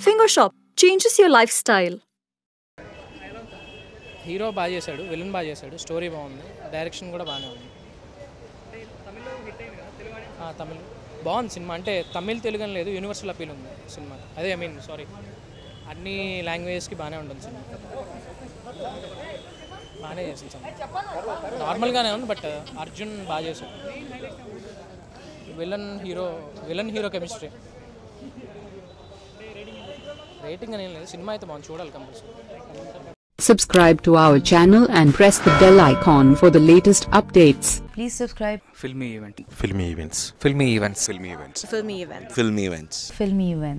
Finger shop changes your lifestyle. Hero baaje sadu, villain baaje sadu, story baagundi, direction kuda baane undi. Tamil lo hit ayindi kada, Telugu aa Tamil bond cinema ante Tamil Telugu ani ledu, universal appeal undi cinema. Ade I mean sorry. Anni languages ki baane untundi cinema. Baane chesam. Normal gaane undi but Arjun baaje sadu. Villain hero chemistry. Rating ani ledu, cinema ayithe bond chudali compulsory. Subscribe to our channel and press the bell icon for the latest updates. Please subscribe. FilmiEvents. FilmiEvents. FilmiEvents. FilmiEvents. FilmiEvents. FilmiEvents. FilmiEvents.